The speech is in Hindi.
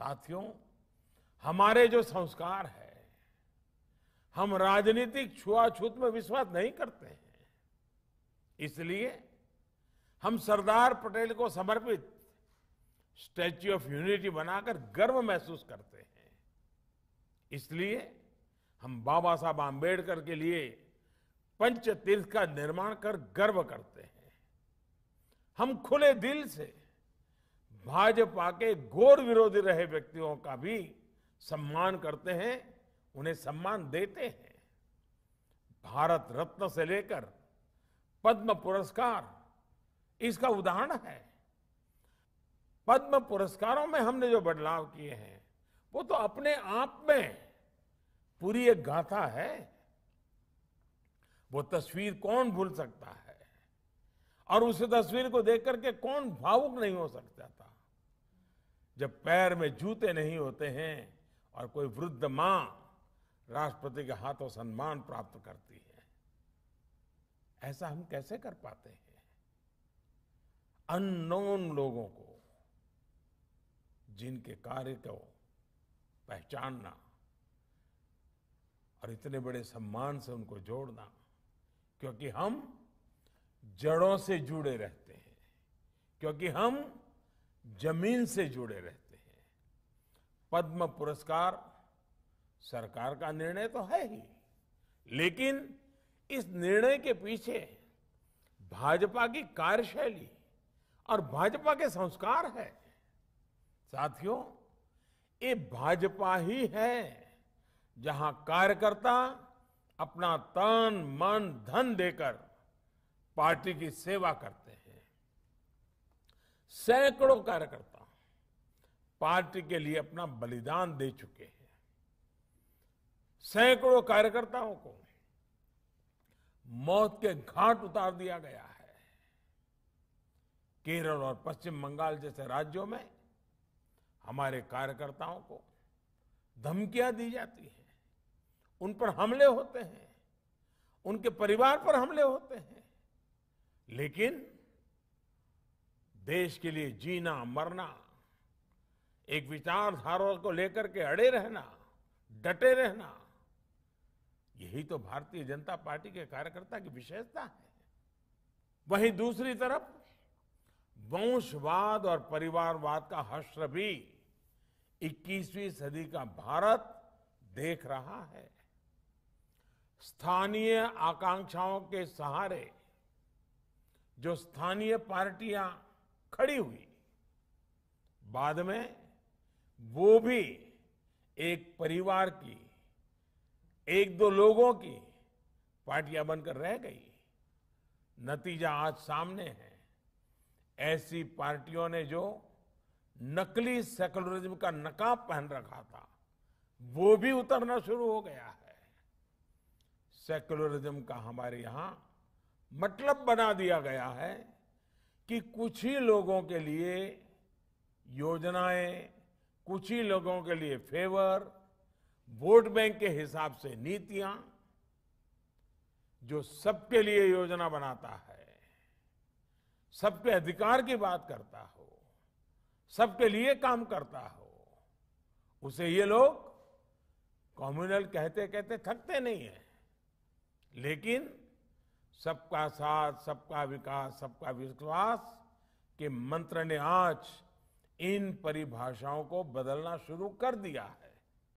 साथियों, हमारे जो संस्कार है, हम राजनीतिक छुआछूत में विश्वास नहीं करते हैं। इसलिए हम सरदार पटेल को समर्पित स्टैच्यू ऑफ यूनिटी बनाकर गर्व महसूस करते हैं। इसलिए हम बाबा साहब आम्बेडकर के लिए पंच तीर्थ का निर्माण कर गर्व करते हैं। हम खुले दिल से भाजपा के घोर विरोधी रहे व्यक्तियों का भी सम्मान करते हैं, उन्हें सम्मान देते हैं। भारत रत्न से लेकर पद्म पुरस्कार इसका उदाहरण है। पद्म पुरस्कारों में हमने जो बदलाव किए हैं वो तो अपने आप में पूरी एक गाथा है। वो तस्वीर कौन भूल सकता है, और उस तस्वीर को देख करके कौन भावुक नहीं हो सकता था। जब पैर में जूते नहीं होते हैं और कोई वृद्ध मां राष्ट्रपति के हाथों सम्मान प्राप्त करती है, ऐसा हम कैसे कर पाते हैं। अननोन लोगों को, जिनके कार्य को पहचानना और इतने बड़े सम्मान से उनको जोड़ना, क्योंकि हम जड़ों से जुड़े रहते हैं, क्योंकि हम जमीन से जुड़े रहते हैं। पद्म पुरस्कार सरकार का निर्णय तो है ही, लेकिन इस निर्णय के पीछे भाजपा की कार्यशैली और भाजपा के संस्कार है। साथियों, ये भाजपा ही है जहां कार्यकर्ता अपना तन मन धन देकर पार्टी की सेवा करते हैं। सैकड़ों कार्यकर्ता पार्टी के लिए अपना बलिदान दे चुके हैं। सैकड़ों कार्यकर्ताओं को मौत के घाट उतार दिया गया है। केरल और पश्चिम बंगाल जैसे राज्यों में हमारे कार्यकर्ताओं को धमकियां दी जाती हैं, उन पर हमले होते हैं, उनके परिवार पर हमले होते हैं, लेकिन देश के लिए जीना मरना, एक विचारधारा को लेकर के अड़े रहना, डटे रहना, यही तो भारतीय जनता पार्टी के कार्यकर्ता की विशेषता है। वहीं दूसरी तरफ वंशवाद और परिवारवाद का हश्र भी 21वीं सदी का भारत देख रहा है। स्थानीय आकांक्षाओं के सहारे जो स्थानीय पार्टियां खड़ी हुई, बाद में वो भी एक परिवार की, एक दो लोगों की पार्टियां बनकर रह गई। नतीजा आज सामने है। ऐसी पार्टियों ने जो नकली सेकुलरिज्म का नकाब पहन रखा था, वो भी उतरना शुरू हो गया है। सेकुलरिज्म का हमारे यहां मतलब बना दिया गया है कि कुछ ही लोगों के लिए योजनाएं, कुछ ही लोगों के लिए फेवर, वोट बैंक के हिसाब से नीतियां। जो सबके लिए योजना बनाता है, सबके अधिकार की बात करता हो, सबके लिए काम करता हो, उसे ये लोग कम्युनल कहते कहते थकते नहीं हैं। लेकिन सबका साथ, सबका विकास, सबका विश्वास के मंत्र ने आज इन परिभाषाओं को बदलना शुरू कर दिया है।